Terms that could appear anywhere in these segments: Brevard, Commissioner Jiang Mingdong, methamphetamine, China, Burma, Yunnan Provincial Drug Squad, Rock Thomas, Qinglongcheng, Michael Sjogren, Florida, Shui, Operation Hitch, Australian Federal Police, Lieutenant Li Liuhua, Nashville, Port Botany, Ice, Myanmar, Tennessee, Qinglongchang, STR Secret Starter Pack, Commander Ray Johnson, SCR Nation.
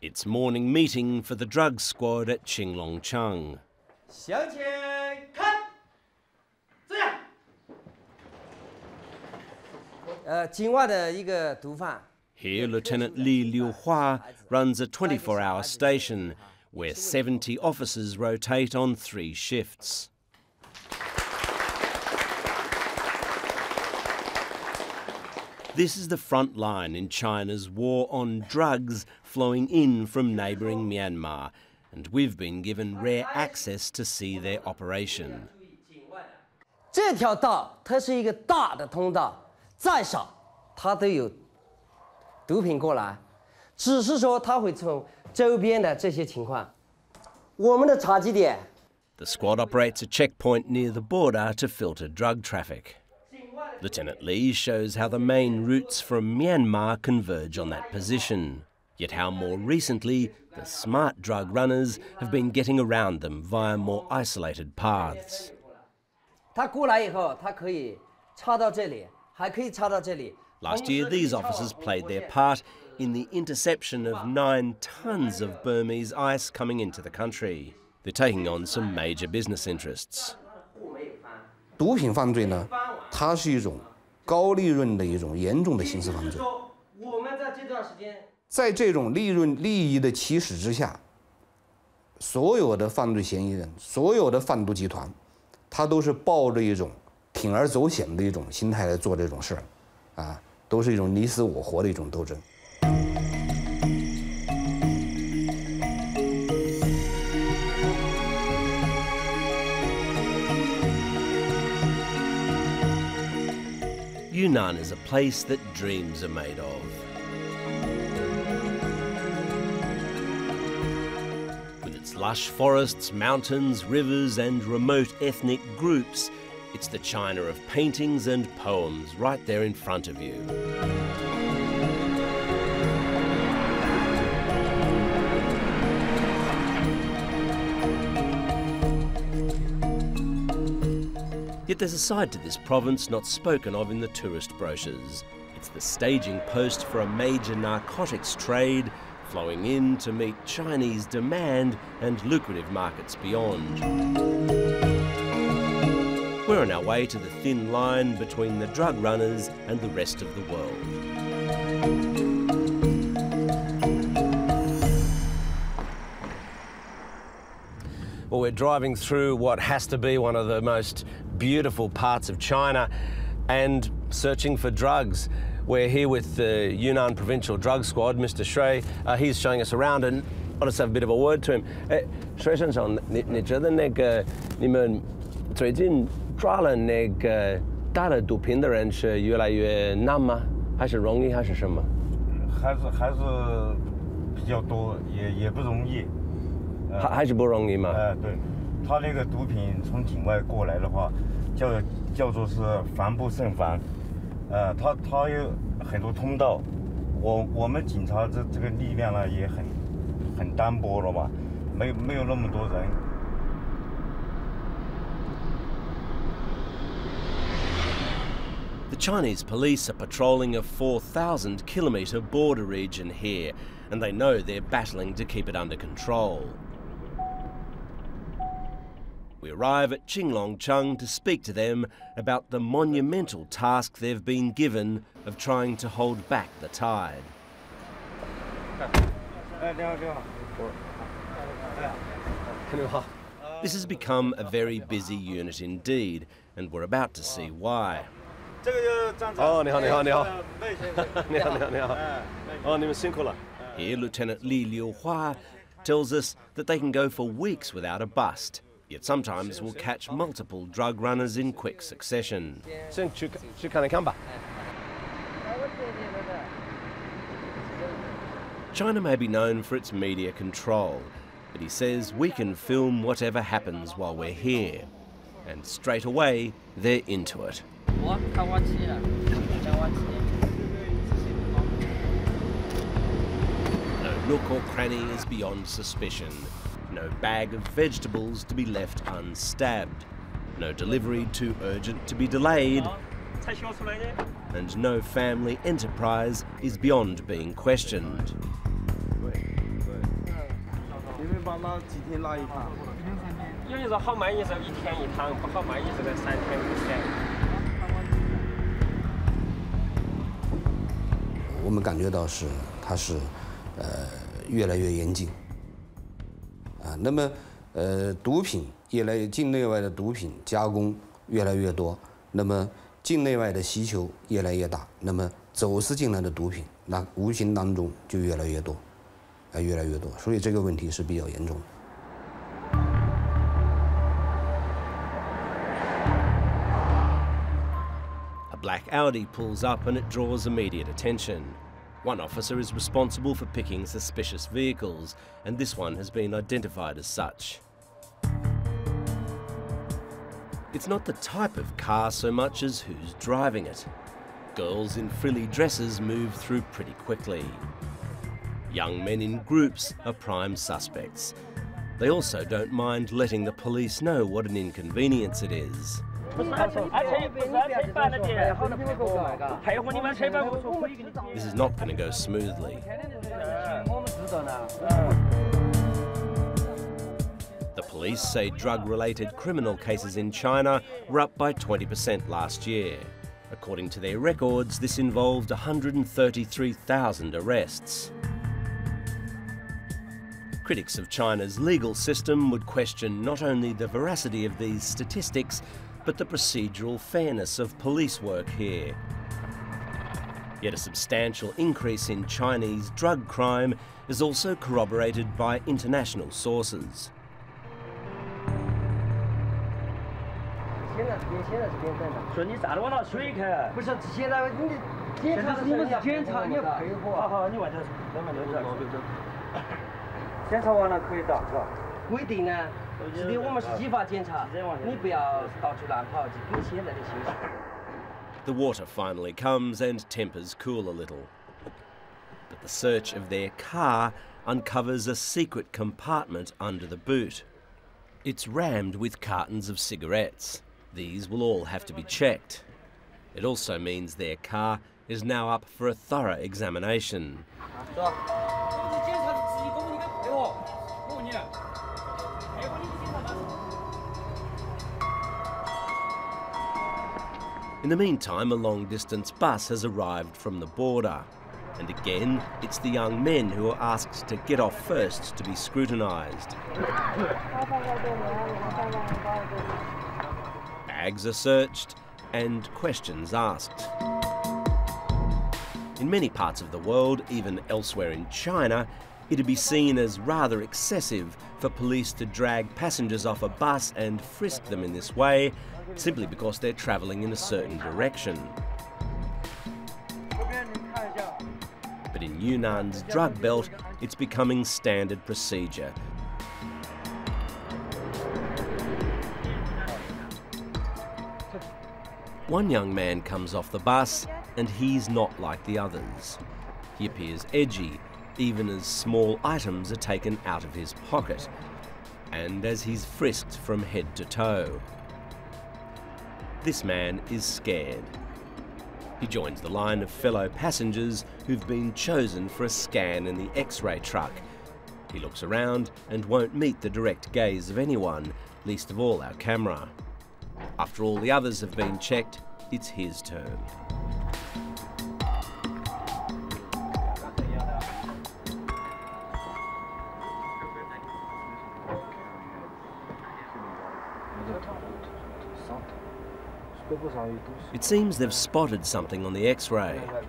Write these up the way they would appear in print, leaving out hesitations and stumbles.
It's morning meeting for the drug squad at Qinglongchang. Here, Lieutenant Li Liuhua runs a 24-hour station where 70 officers rotate on 3 shifts. This is the front line in China's war on drugs flowing in from neighbouring Myanmar, and we've been given rare access to see their operation. The squad operates a checkpoint near the border to filter drug traffic. Lieutenant Li shows how the main routes from Myanmar converge on that position, yet how more recently the smart drug runners have been getting around them via more isolated paths. Last year, these officers played their part in the interception of 9 tonnes of Burmese ice coming into the country. They're taking on some major business interests. Yunnan is a place that dreams are made of. With its lush forests, mountains, rivers and remote ethnic groups, it's the China of paintings and poems right there in front of you. Yet there's a side to this province not spoken of in the tourist brochures. It's the staging post for a major narcotics trade flowing in to meet Chinese demand and lucrative markets beyond. We're on our way to the thin line between the drug runners and the rest of the world. Well, we're driving through what has to be one of the most beautiful parts of China and searching for drugs. We're here with the Yunnan Provincial Drug Squad, Mr. Shui. He's showing us around and I'll just have a bit of a word to him. The Chinese police are patrolling a 4,000-kilometre border region here, and they know they're battling to keep it under control. We arrive at Qinglongcheng to speak to them about the monumental task they've been given of trying to hold back the tide. This has become a very busy unit indeed, and we're about to see why. Here, Lieutenant Li Liuhua tells us that they can go for weeks without a bust. Yet sometimes we'll catch multiple drug runners in quick succession. China may be known for its media control, but he says we can film whatever happens while we're here. And straight away, they're into it. No nook or cranny is beyond suspicion. No bag of vegetables to be left unstabbed. No delivery too urgent to be delayed. And no family enterprise is beyond being questioned. A black Audi pulls up and it draws immediate attention. One officer is responsible for picking suspicious vehicles, and this one has been identified as such. It's not the type of car so much as who's driving it. Girls in frilly dresses move through pretty quickly. Young men in groups are prime suspects. They also don't mind letting the police know what an inconvenience it is. This is not going to go smoothly. The police say drug-related criminal cases in China were up by 20% last year. According to their records, this involved 133,000 arrests. Critics of China's legal system would question not only the veracity of these statistics, but the procedural fairness of police work here. Yet a substantial increase in Chinese drug crime is also corroborated by international sources. The water finally comes and tempers cool a little. But the search of their car uncovers a secret compartment under the boot. It's rammed with cartons of cigarettes. These will all have to be checked. It also means their car is now up for a thorough examination. In the meantime, a long-distance bus has arrived from the border. And again, it's the young men who are asked to get off first to be scrutinised. Bags are searched and questions asked. In many parts of the world, even elsewhere in China, it'd be seen as rather excessive for police to drag passengers off a bus and frisk them in this way, simply because they're travelling in a certain direction. But in Yunnan's drug belt, it's becoming standard procedure. One young man comes off the bus, and he's not like the others. He appears edgy, even as small items are taken out of his pocket, and as he's frisked from head to toe. This man is scared. He joins the line of fellow passengers who've been chosen for a scan in the X-ray truck. He looks around and won't meet the direct gaze of anyone, least of all our camera. After all the others have been checked, it's his turn. It seems they've spotted something on the X-ray. What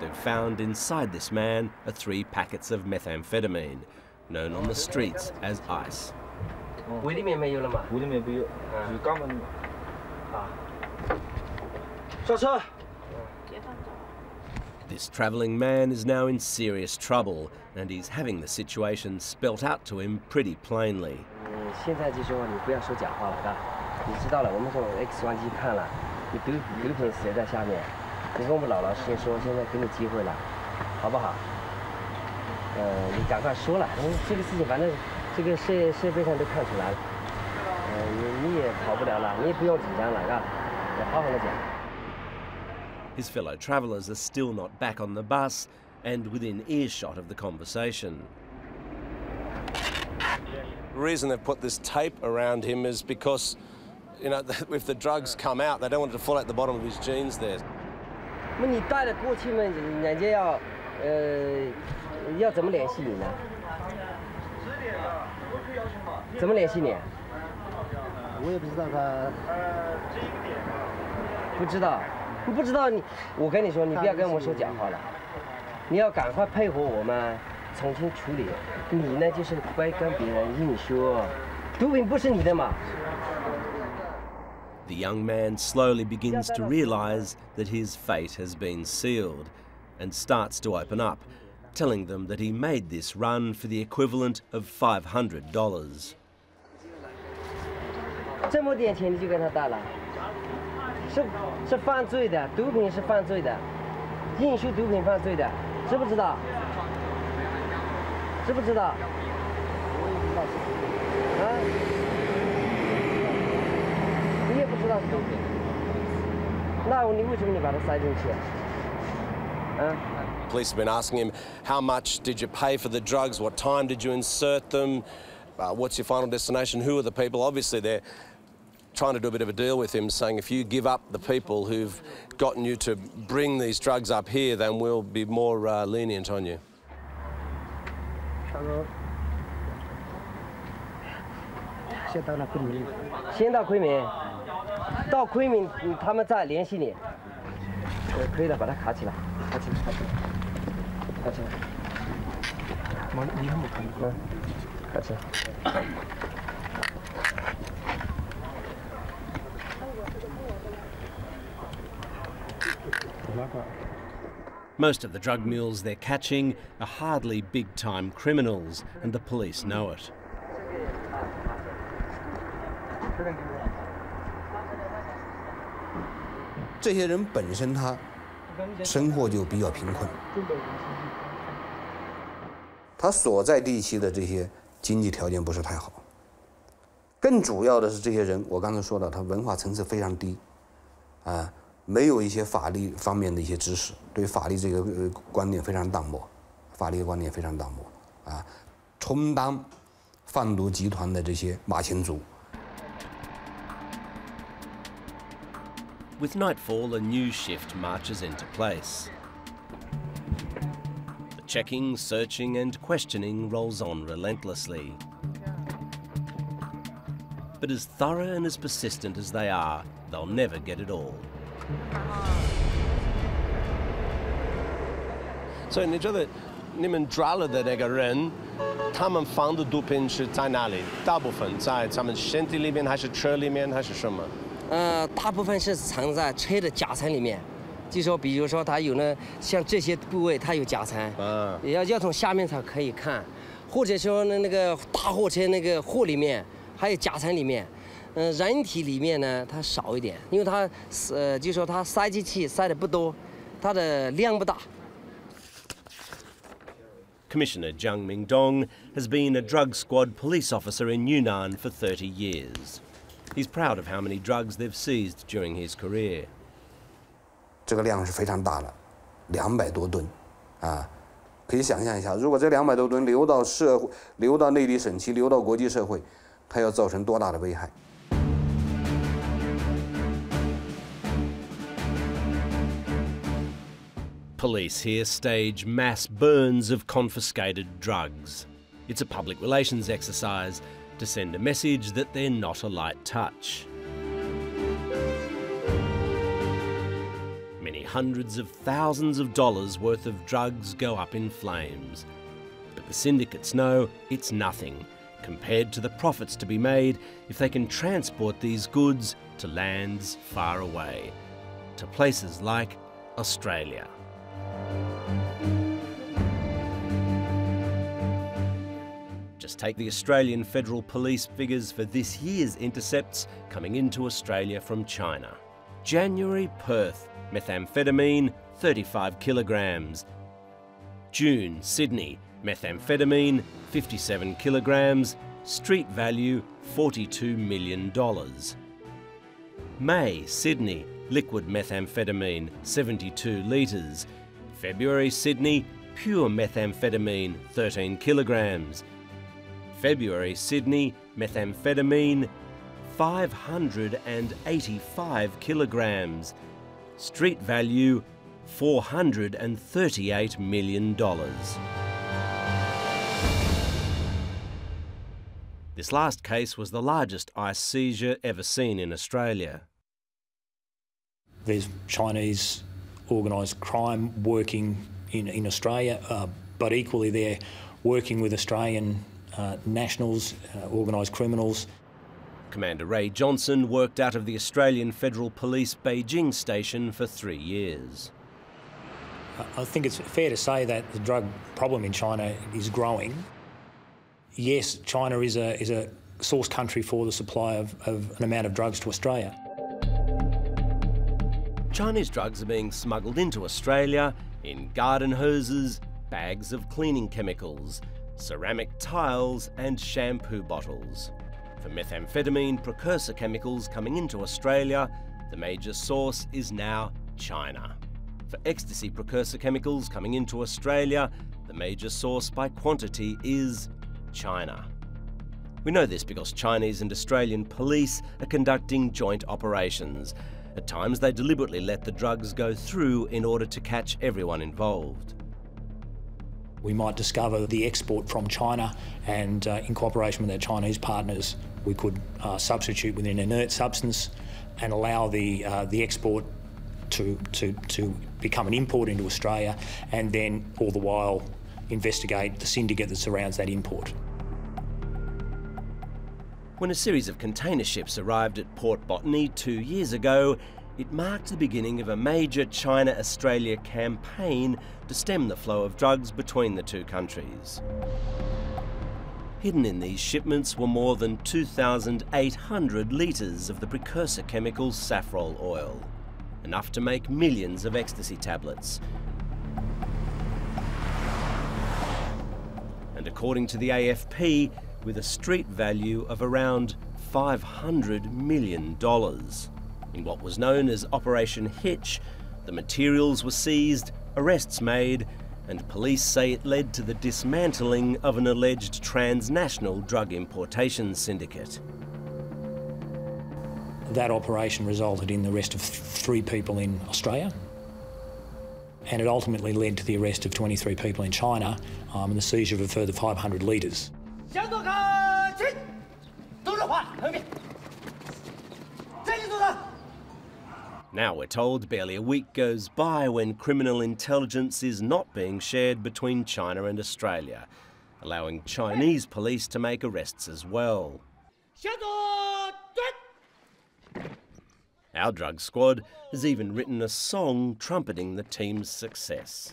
they've found inside this man are 3 packets of methamphetamine, known on the streets as Ice. This travelling man is now in serious trouble, and he's having the situation spelt out to him pretty plainly. 你知道了，我们从 X 光机看了，你毒品死在下面。你跟我们老老实实说，现在给你机会了，好不好？你赶快说了，这个事情反正这个社会上都看出来了，你也跑不了了，你也不用紧张了，啊，好好的讲。His fellow travellers are still not back on the bus and within earshot of the conversation. The reason they've put this tape around him is because, you know, if the drugs come out, they don't want it to fall out the bottom of his jeans there. The young man slowly begins to realise that his fate has been sealed and starts to open up, telling them that he made this run for the equivalent of $500. Police have been asking him, how much did you pay for the drugs? What time did you insert them? What's your final destination? Who are the people? Obviously, they're trying to do a bit of a deal with him, saying if you give up the people who've gotten you to bring these drugs up here, then we'll be more lenient on you. Most of the drug mules they're catching are hardly big-time criminals, and the police know it. With nightfall, a new shift marches into place. The checking, searching and questioning rolls on relentlessly. But as thorough and as persistent as they are, they'll never get it all. So in each other, niemand drale der Negeren, tamen fandu dupin shi tainali, dabufen zai, tamen shenti limen, hashi chur limen, hashi shumma. 大部分是藏在车的夹层里面，就说比如说它有呢，像这些部位它有夹层，要从下面才可以看，或者说呢那个大货车那个货里面还有夹层里面，人体里面呢它少一点，因为它就说它塞进去塞的不多，它的量不大。Commissioner Jiang Mingdong has been a drug squad police officer in Yunnan for 30 years. He's proud of how many drugs they've seized during his career. 这个量是非常大的，200多吨，啊，可以想象一下，如果这200多吨流到社会、流到内地省区、流到国际社会，它要造成多大的危害？ Police here stage mass burns of confiscated drugs. It's a public relations exercise to send a message that they're not a light touch. Many hundreds of thousands of dollars worth of drugs go up in flames, but the syndicates know it's nothing compared to the profits to be made if they can transport these goods to lands far away, to places like Australia. Just take the Australian Federal Police figures for this year's intercepts coming into Australia from China. January, Perth, methamphetamine, 35 kilograms. June, Sydney, methamphetamine, 57 kilograms, street value, $42 million. May, Sydney, liquid methamphetamine, 72 litres. February, Sydney, pure methamphetamine, 13 kilograms. February, Sydney, methamphetamine, 585 kilograms. Street value, $438 million. This last case was the largest ice seizure ever seen in Australia. There's Chinese organised crime working in Australia, but equally they're working with Australian nationals, organised criminals. Commander Ray Johnson worked out of the Australian Federal Police Beijing station for 3 years. I think it's fair to say that the drug problem in China is growing. Yes, China is a source country for the supply of an amount of drugs to Australia. Chinese drugs are being smuggled into Australia in garden hoses, bags of cleaning chemicals, ceramic tiles and shampoo bottles. For methamphetamine precursor chemicals coming into Australia, the major source is now China. For ecstasy precursor chemicals coming into Australia, the major source by quantity is China. We know this because Chinese and Australian police are conducting joint operations. At times, they deliberately let the drugs go through in order to catch everyone involved. We might discover the export from China and in cooperation with our Chinese partners, we could substitute with an inert substance and allow the export to become an import into Australia, and then all the while investigate the syndicate that surrounds that import. When a series of container ships arrived at Port Botany 2 years ago, it marked the beginning of a major China-Australia campaign to stem the flow of drugs between the two countries. Hidden in these shipments were more than 2,800 litres of the precursor chemical saffron oil, enough to make millions of ecstasy tablets. And according to the AFP, with a street value of around $500 million. In what was known as Operation Hitch, the materials were seized, arrests made, and police say it led to the dismantling of an alleged transnational drug importation syndicate. That operation resulted in the arrest of 3 people in Australia, and it ultimately led to the arrest of 23 people in China and the seizure of a further 500 litres. Now we're told barely a week goes by when criminal intelligence is not being shared between China and Australia, allowing Chinese police to make arrests as well. Our drug squad has even written a song trumpeting the team's success.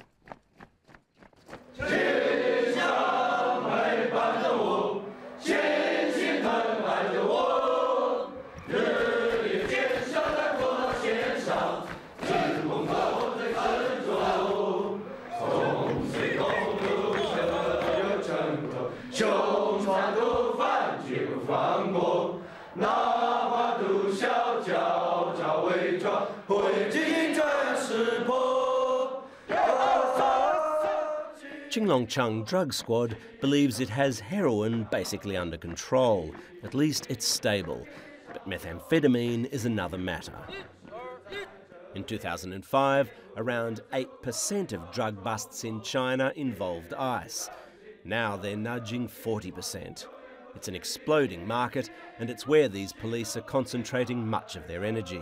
Qinglongchang Drug Squad believes it has heroin basically under control. At least it's stable. But methamphetamine is another matter. In 2005, around 8% of drug busts in China involved ice. Now they're nudging 40%. It's an exploding market, and it's where these police are concentrating much of their energy.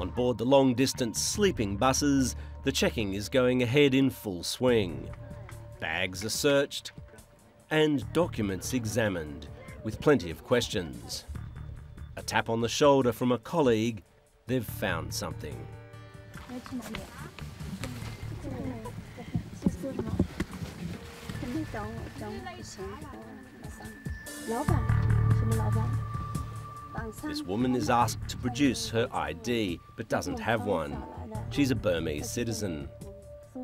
On aboard the long-distance sleeping buses, the checking is going ahead in full swing. Bags are searched and documents examined, with plenty of questions. A tap on the shoulder from a colleague, they've found something. This woman is asked to produce her ID, but doesn't have one. She's a Burmese citizen.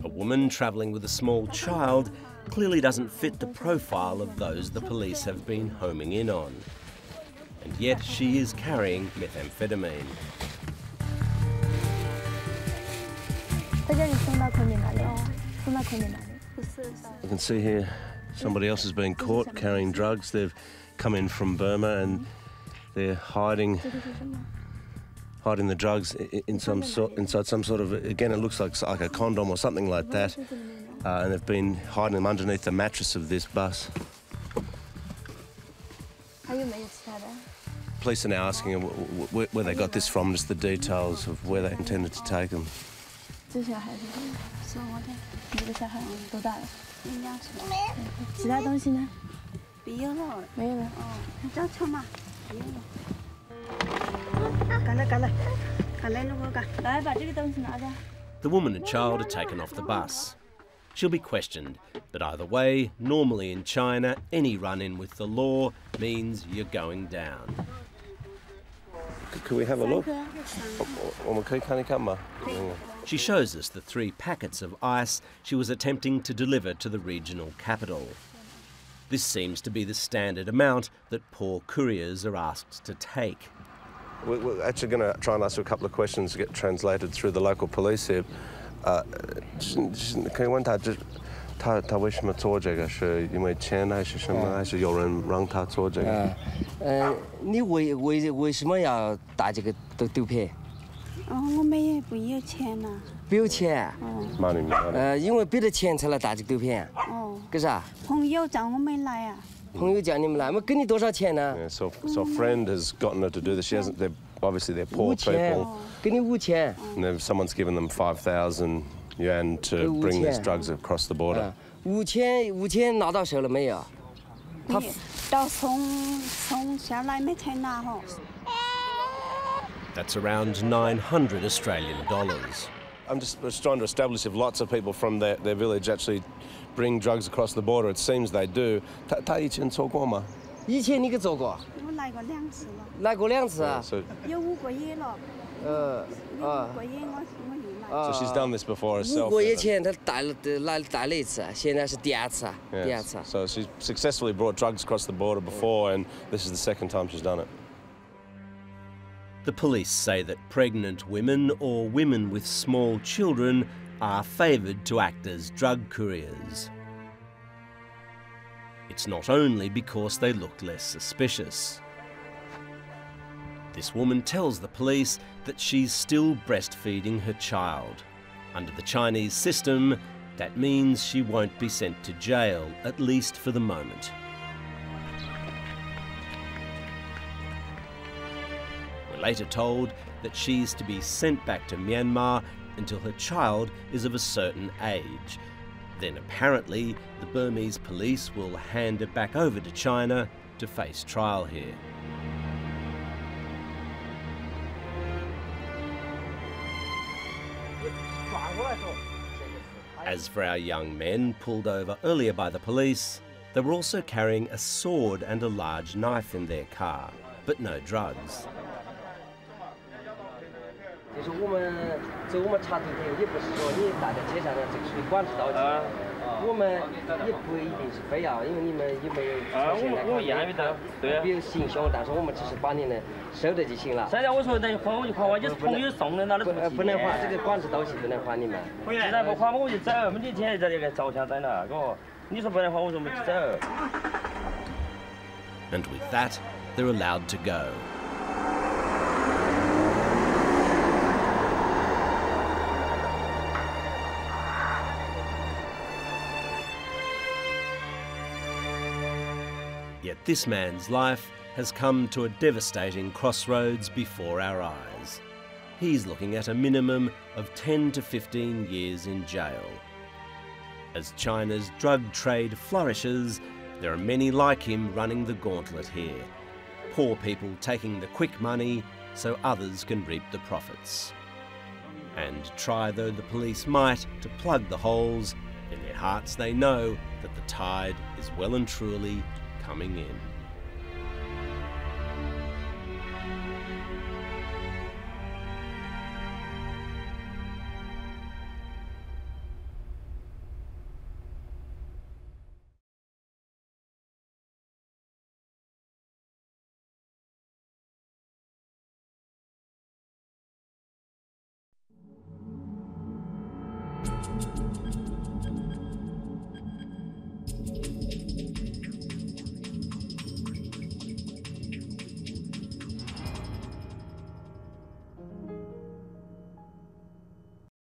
A woman travelling with a small child clearly doesn't fit the profile of those the police have been homing in on. And yet she is carrying methamphetamine. You can see here somebody else has been caught carrying drugs. They've come in from Burma and they're hiding the drugs in inside some sort of, again, it looks like a condom or something like that. And they've been hiding them underneath the mattress of this bus. Police are now asking them where they got this from, just the details of where they intended to take them. The woman and child are taken off the bus. She'll be questioned, but either way, normally in China, any run-in with the law means you're going down. Could we have a look? She shows us the 3 packets of ice she was attempting to deliver to the regional capital. This seems to be the standard amount that poor couriers are asked to take. We're actually going to try and ask her a couple of questions to get translated through the local police here. So a friend has gotten her to do this. She hasn't. Obviously, they're poor people. And someone's given them 5,000 yuan to bring these drugs across the border. That's around $900 Australian. I'm just trying to establish if lots of people from their village actually bring drugs across the border. It seems they do. So she's done this before herself. Yes. So she's successfully brought drugs across the border before, and this is the second time she's done it. The police say that pregnant women or women with small children are favoured to act as drug couriers. It's not only because they look less suspicious. This woman tells the police that she's still breastfeeding her child. Under the Chinese system, that means she won't be sent to jail, at least for the moment. We're later told that she's to be sent back to Myanmar until her child is of a certain age. Then apparently, the Burmese police will hand her back over to China to face trial here. As for our young men pulled over earlier by the police, they were also carrying a sword and a large knife in their car, but no drugs. And with that, they're allowed to go. This man's life has come to a devastating crossroads before our eyes. he's looking at a minimum of 10 to 15 years in jail. As China's drug trade flourishes, there are many like him running the gauntlet here. Poor people taking the quick money so others can reap the profits. And try though the police might to plug the holes, in their hearts they know that the tide is well and truly coming in.